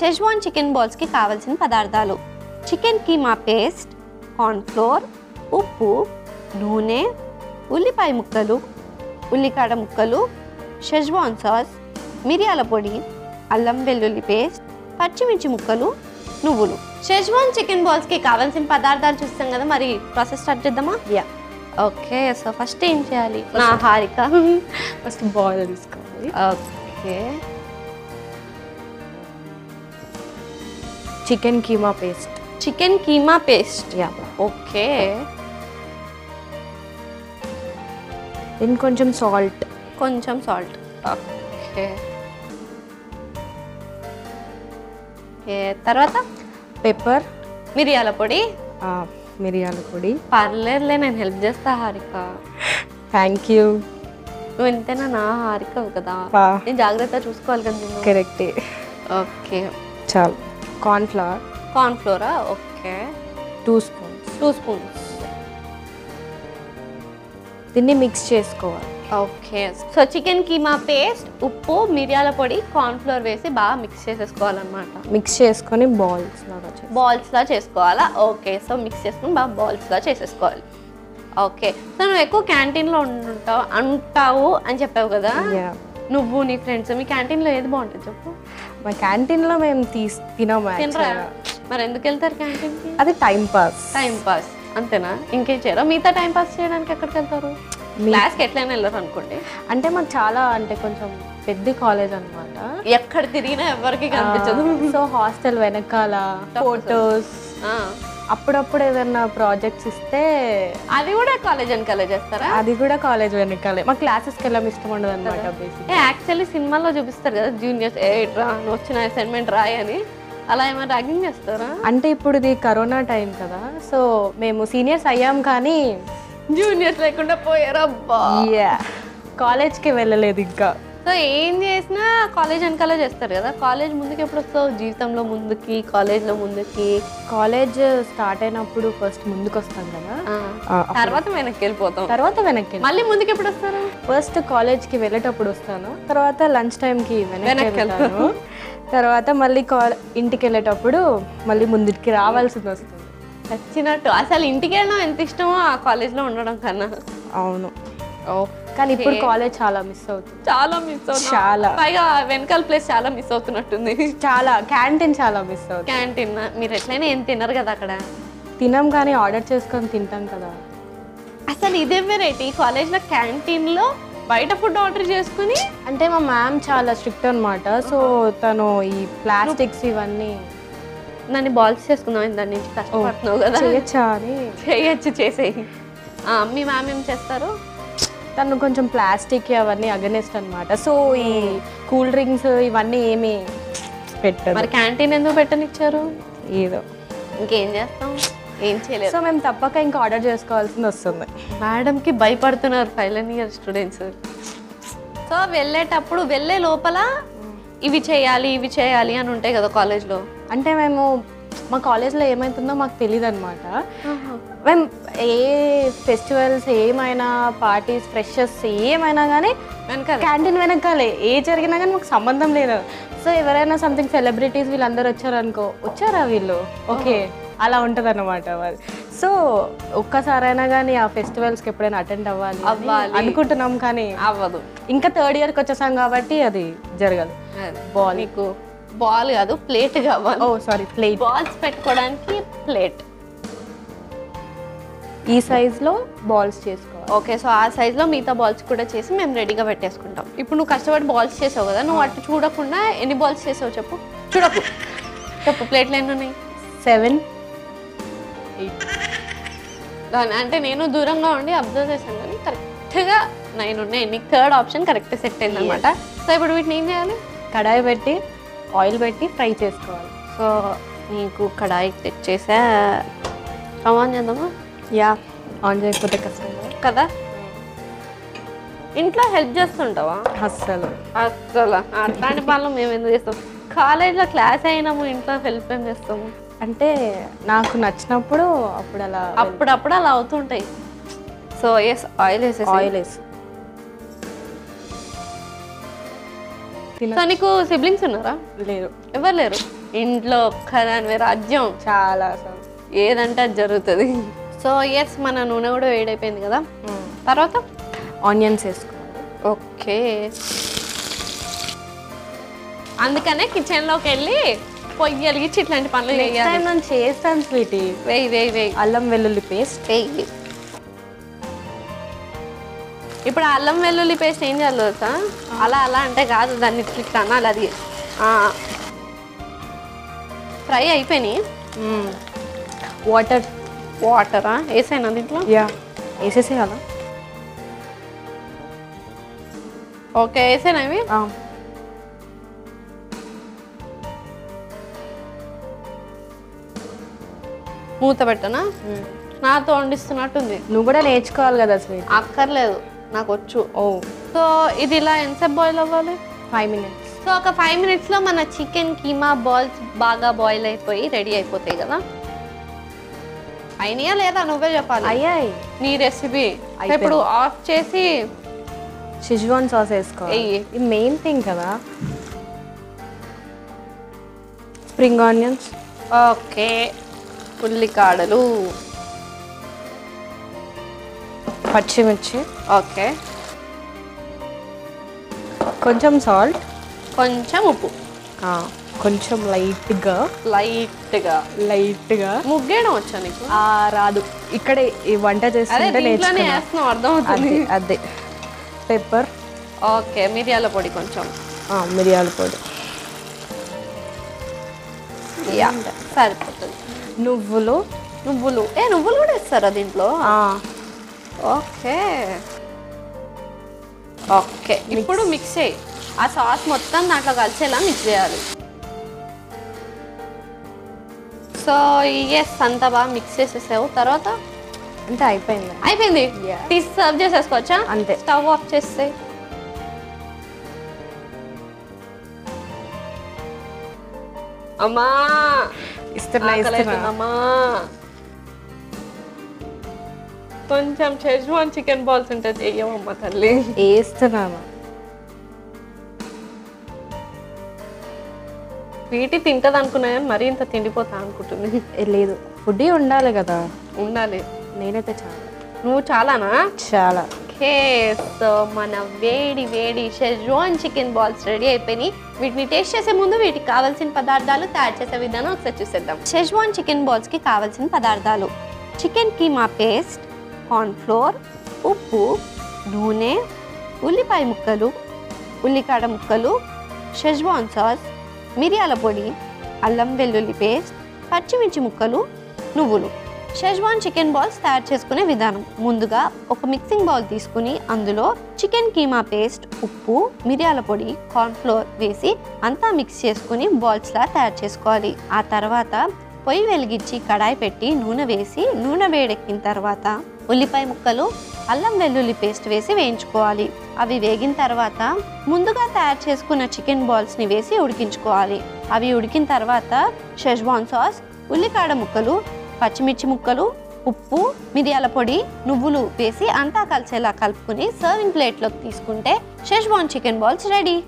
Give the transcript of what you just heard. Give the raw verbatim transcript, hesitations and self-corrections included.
Schezwan chicken బాల్స్కి కావాల్సిన పదార్థాలు chicken keema paste, cornflour, ఉప్పు, నూనె, ఉల్లిపాయ ముక్కలు, ఉల్లికాడ ముక్కలు, షెజ్వాన్ సాస్, మిరియాల పొడి, అల్లం వెల్లుల్లి పేస్ట్, పచ్చిమిర్చి ముక్కలు, నువ్వులు. షెజ్వాన్ చికెన్ బాల్స్కి కావాల్సిన పదార్థాలు చూస్తాం కదా, మరి ప్రాసెస్ స్టార్ట్ చేద్దామా? Yeah okay. సో ఫస్ట్ ఏం చేయాలి? నా హారిక ఫస్ట్ బాయిల్ తీసుకోవాలి. Okay, chicken keema paste. Chicken keema paste, yeah okay. Then కొంచెం సాల్ట్. కొంచెం సాల్ట్, ఓకే. తర్వాత పెప్పర్, మిరియాల పొడి. మిరియాల పొడి పర్లేదులే, నేను హెల్ప్ చేస్తా హారిక. Thank you. నువ్వు ఎంతైనా నా హారిక కదా, నేను జాగ్రత్తగా చూసుకోవాలి కదా. కరెక్టే, ఓకే చాలు. కార్న్ఫ్లవర్. కార్న్ఫ్లోరా, okay. Two spoons. Two spoons. దీన్ని మిక్స్ చేసుకోవాలి. Okay. So chicken keema paste, ఉప్పు, మిరియాల పొడి, కార్న్ఫ్లోర్ వేసి బాగా మిక్స్ చేసేసుకోవాలన్నమాట. మిక్స్ చేసుకొని బాల్స్ లాగా బాల్స్లా చేసుకోవాలా? ఓకే. సో మిక్స్ చేసుకొని బాగా బాల్స్లా చేసేసుకోవాలి. ఓకే. సో నువ్వు ఎక్కువ క్యాంటీన్లో ఉంటావు అంటావు అని చెప్పావు కదా, నువ్వు నీ ఫ్రెండ్స్ మీ క్యాంటీన్లో ఏది బాగుంటుంది చెప్పు? మా క్యాంటీన్లో మేము తీసి తినము. మరి ఎందుకు వెళ్తారు క్యాంటీన్కి? అది టైం పాస్. టైం పాస్ అంతేనా? ఇంకేం చేయరా? మిగతా టైం పాస్ చేయడానికి ఎక్కడికి వెళ్తారు? క్లాస్కి ఎట్లయినా వెళ్ళరు అనుకోండి. అంటే మాకు చాలా అంటే కొంచెం పెద్ద కాలేజ్ అనమాట, ఎక్కడ తిరిగినా ఎవరికి కనిపించదు. సో హాస్టల్ వెనకాల ఫోటోస్, అప్పుడప్పుడు ఏదైనా ప్రాజెక్ట్స్ ఇస్తే అది కూడా కాలేజ్ వెనకాలే చేస్తారా? అది కూడా కాలేజ్ వెనకాలే. మా క్లాసెస్కి వెళ్ళాం ఇష్టం ఉండదు అనమాట. యాక్చువల్లీ సినిమాల్లో చూపిస్తారు కదా, జూనియర్స్ ఏ రా వచ్చిన అసైన్మెంట్ రాయి అని, అలా ఏమైనా ర్యాగింగ్ చేస్తారా? అంటే ఇప్పుడు ఇది కరోనా టైం కదా, సో మేము సీనియర్స్ అయ్యాం కానీ జూనియర్స్ లేకుండా పోయారా కాలేజ్కి వెళ్ళలేదు ఇంకా. సో ఏం చేసినా కాలేజ్ వెనకాల చేస్తారు కదా. కాలేజ్ ముందుకు ఎప్పుడు వస్తావు జీవితంలో? ముందుకి కాలేజ్లో ముందుకి కాలేజ్ స్టార్ట్ అయినప్పుడు ఫస్ట్ ముందుకు వస్తాం కదా, తర్వాత వెనక్కి వెళ్ళిపోతాం. తర్వాత వెనక్కి మళ్ళీ ముందుకు ఎప్పుడు వస్తారు? ఫస్ట్ కాలేజ్కి వెళ్ళేటప్పుడు వస్తాను, తర్వాత లంచ్ టైంకి వెనక్కి వెళ్తాను, తర్వాత మళ్ళీ కాలే ఇంటికి వెళ్ళేటప్పుడు మళ్ళీ ముందుకి రావాల్సింది వస్తుంది. నచ్చినట్టు అసలు ఇంటికి వెళ్ళడం ఎంత ఇష్టమో ఆ కాలేజ్లో ఉండడం కన్నా. అవును, కానీ ఇప్పుడు కాలేజ్ చాలా మిస్ అవుతుంది. చాలా మిస్ అవుతుంది, చాలా. పైగా వెనకాల ప్లేస్ చాలా మిస్ అవుతున్నట్టుంది. చాలా క్యాంటీన్ చాలా మిస్ అవుతుంది. క్యాంటీన్ మీరు ఎట్లయినా ఏం తినరు కదా అక్కడ? తినం, కానీ ఆర్డర్ చేసుకొని తింటాం కదా. అసలు ఇదే వెరైటీ కాలేజ్లో క్యాంటీన్లో బయట ఫుడ్ ఆర్డర్ చేసుకుని. అంటే మా మ్యామ్ చాలా స్ట్రిక్ట్ అనమాట, సో తను ఈ ప్లాస్టిక్స్ ఇవన్నీ. దాన్ని బాల్స్ చేసుకున్నావు, దాని నుంచి కష్టపడుతున్నావు కదా, చేయొచ్చా అని. చేయొచ్చు, చేసేయి. మీ మ్యామ్ ఏం చేస్తారు? తను కొంచెం ప్లాస్టిక్ అవన్నీ అగెనెస్ట్ అనమాట, సో ఈ కూల్ డ్రింక్స్ ఇవన్నీ ఏమి పెట్టారు. మరి క్యాంటీన్ ఎందుకు పెట్టనిచ్చారు? ఏదో ఇంకేం చేస్తాం, ఏం చేయలేదు. సో మేము తప్పక ఇంకా ఆర్డర్ చేసుకోవాల్సింది వస్తుంది. మేడంకి భయపడుతున్నారు ఫైనల్ ఇయర్ స్టూడెంట్స్. సో వెళ్ళేటప్పుడు వెళ్ళే లోపల ఇవి చేయాలి ఇవి చేయాలి అని ఉంటాయి కదా కాలేజ్లో. అంటే మేము మా కాలేజ్లో ఏమవుతుందో మాకు తెలియదు అనమాట. మేము ఏ ఫెస్టివల్స్ ఏమైనా, పార్టీస్, ఫ్రెషర్స్ ఏమైనా కానీ వెనక క్యాంటీన్ వెనకాలే. ఏ జరిగినా కానీ మాకు సంబంధం లేదు. సో ఎవరైనా సంథింగ్ సెలబ్రిటీస్ వీళ్ళందరూ వచ్చారనుకో, వచ్చారా వీళ్ళు, ఓకే అలా ఉంటుంది అనమాట. సో ఒక్కసారైనా కానీ ఆ ఫెస్టివల్స్కి ఎప్పుడైనా అటెండ్ అవ్వాలి అనుకుంటున్నాం, కానీ అవ్వదు. ఇంకా థర్డ్ ఇయర్కి వచ్చేసాం కాబట్టి అది జరగదు. బాల్ నీకు బాల్ కాదు ప్లేట్ కావాలి. Oh sorry, plate. బాల్స్ పెట్టుకోవడానికి ప్లేట్. ఈ సైజులో బాల్స్ చేసుకోవాలి. ఓకే. సో ఆ సైజులో మిగతా బాల్స్ కూడా చేసి మేము రెడీగా పెట్టేసుకుంటాం. ఇప్పుడు నువ్వు కష్టపడి బాల్స్ చేసావు కదా, నువ్వు అటు చూడకుండా ఎన్ని బాల్స్ చేసావు చెప్పు? చూడకు చెప్పు. ప్లేట్లు ఎన్ని ఉన్నాయి? సెవెన్. దాని అంటే నేను దూరంగా ఉండి అబ్జర్వ్ చేశాను కానీ కరెక్ట్గా నైన్ ఉన్నాయి. నీకు థర్డ్ ఆప్షన్ కరెక్ట్ సెట్ అయింది అనమాట. సో ఇప్పుడు వీటిని ఏం చేయాలి? కడాయి పెట్టి ఆయిల్ పెట్టి ఫ్రై చేసుకోవాలి. సో నీకు కడాయి తెచ్చేసా, ఆన్ చేద్దామా? యా, ఆన్ చేయకపోతే కష్టం కదా. ఇంట్లో హెల్ప్ చేస్తుంటావా? అస్సలు అస్సలు అట్లాంటి పనులు మేము ఎందుకు చేస్తాం? కాలేజ్లో క్లాస్ అయినాము, ఇంట్లో హెల్ప్ ఏం చేస్తాము? అంటే నాకు నచ్చినప్పుడు అప్పుడు అలా అప్పుడప్పుడు అలా అవుతుంటాయి. సో ఎస్, ఆయిల్ వేసే. ఆయిల్ వేసి. సో నీకు సిబ్లింగ్స్ ఉన్నారా? లేరు. ఎవరు లేరు? ఇంట్లో ఒక్కదానివే రాజ్యం చాలా అసలు ఏదంటే జరుగుతది. సో yes మన నూనె కూడా వేడైపోయింది కదా. తర్వాత ఆనియన్స్ వేసుకోవాలి. ఓకే అందుకనే కిచెన్ లోకి వెళ్ళి పొయ్యి వెలిగించి ఇట్లాంటి పనులు చేయాలి. నెక్స్ట్ టైం నేను చేస్తాను స్వీటీ. వేయ్ వేయ్ వేయ్ అల్లం వెల్లుల్లి పేస్ట్ వేయ్. ఇప్పుడు అల్లం వెల్లుల్లి పేస్ట్ ఏం చేయాలి తెలుసా? అలా అలా అంటే కాదు దాన్ని ఇట్లా అనాలి. అది ఫ్రై అయిపోయి వాటర్ వాటరా వేసాను దీంట్లో వేసేసేయాలా? ఓకే వేసాను అవి. మూత పెట్టనా? నాతో వండిస్తున్నట్టుంది. నువ్వు కూడా నేర్చుకోవాలి కదా అసలు. అక్కర్లేదు నాకు వచ్చు. ఓ సో ఇది ఇలా ఎంతసేపు బాయిల్ అవ్వాలి? Five minutes. సో ఒక ఫైవ్ మినిట్స్లో మన చికెన్ కీమా బాల్స్ బాగా బాయిల్ అయిపోయి రెడీ అయిపోతాయి కదా. అయినా లేదా నువ్వే చెప్పాలి. అయ్యాయి నీ రెసిపీ. ఇప్పుడు ఆఫ్ చేసి షెజ్వాన్ సాస్ వేసుకోవాలి. ఇది మెయిన్ థింగ్ కదా. Spring onions. ఓకే ఉల్లికాడలు పచ్చిమిర్చి. ఓకే కొంచెం సాల్ట్ కొంచెం ఉప్పు కొంచెం లైట్గా లైట్గా లైట్గా ముగ్గేయడం వచ్చా నీకు? రాదు. ఇక్కడే ఈ వంట చేస్తుంటే నేర్చుకున్నాను. అర్థం అవుతుంది అదే. పెప్పర్. ఓకే మిరియాల పొడి కొంచెం. మిరియాల పొడి సరిపోతుంది. నువ్వులు నువ్వులు ఏ నువ్వులు కూడా ఇస్తారా దీంట్లో? ఓకే ఓకే ఇప్పుడు మిక్స్ చేయి. ఆ సాస్ మొత్తం దాంట్లో కలిసేలా మిక్స్ చేయాలి. సో ఎస్ అంతా బాగా మిక్స్ చేసేసావు. తర్వాత అంతే అయిపోయింది. అయిపోయింది తీసి సర్వ్ చేసేసుకోవచ్చా? అంతే. స్టవ్ ఆఫ్ చేస్తే అమ్మా ఇస్తున్నా. కొంచెం షెజ్వాన్ చికెన్ బాల్స్ ఉంటే చెయ్యమమ్మ తల్లి. వేస్తున్నాను. వీటి తింటది అనుకున్నా మరీ ఇంత తిండిపోతా అనుకుంటుంది. లేదు ఫుడ్ ఉండాలి కదా. ఉండాలి. నేనైతే చాలా. నువ్వు చాలానా? చాలా. ఓకే సో మన వేడి వేడి షెజ్వాన్ చికెన్ బాల్స్ రెడీ అయిపోయినాయి. వీటిని టేస్ట్ చేసే ముందు వీటికి కావాల్సిన పదార్థాలు తయారు చేసే విధానం ఒకసారి చూసేద్దాం. షెజ్వాన్ చికెన్ బాల్స్కి కావాల్సిన పదార్థాలు చికెన్ కీమా పేస్ట్, కార్న్ఫ్లోర్, ఉప్పు, నూనె, ఉల్లిపాయ ముక్కలు, ఉల్లికాడ ముక్కలు, షెజ్వాన్ సాస్, మిరియాల పొడి, అల్లం వెల్లుల్లి పేస్ట్, పచ్చిమిర్చి ముక్కలు, నువ్వులు. షెజ్వాన్ చికెన్ బాల్స్ తయారు చేసుకునే విధానం. ముందుగా ఒక మిక్సింగ్ బౌల్ తీసుకుని అందులో చికెన్ కీమా పేస్ట్, ఉప్పు, మిరియాల పొడి, కార్న్ఫ్లోర్ వేసి అంతా మిక్స్ చేసుకుని బాల్స్లా తయారు చేసుకోవాలి. ఆ తర్వాత పొయ్యి వెలిగించి కడాయి పెట్టి నూనె వేసి నూనె వేడెక్కిన తర్వాత ఉల్లిపాయ ముక్కలు, అల్లం వెల్లుల్లి పేస్ట్ వేసి వేయించుకోవాలి. అవి వేగిన తర్వాత ముందుగా తయారు చేసుకున్న చికెన్ బాల్స్ని వేసి ఉడికించుకోవాలి. అవి ఉడికిన తర్వాత షెజ్వాన్ సాస్, ఉల్లికాడ ముక్కలు, పచ్చిమిర్చి ముక్కలు, ఉప్పు, మిరియాల పొడి, నువ్వులు వేసి అంతా కలిసేలా కలుపుకుని సర్వింగ్ ప్లేట్లోకి తీసుకుంటే షెజ్వాన్ చికెన్ బాల్స్ రెడీ.